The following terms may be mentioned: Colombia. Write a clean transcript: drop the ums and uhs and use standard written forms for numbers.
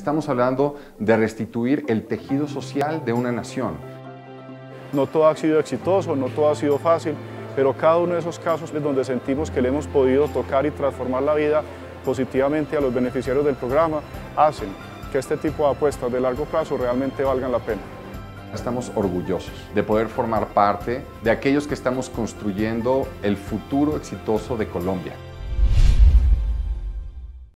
Estamos hablando de restituir el tejido social de una nación. No todo ha sido exitoso, no todo ha sido fácil, pero cada uno de esos casos es donde sentimos que le hemos podido tocar y transformar la vida positivamente a los beneficiarios del programa, hacen que este tipo de apuestas de largo plazo realmente valgan la pena. Estamos orgullosos de poder formar parte de aquellos que estamos construyendo el futuro exitoso de Colombia.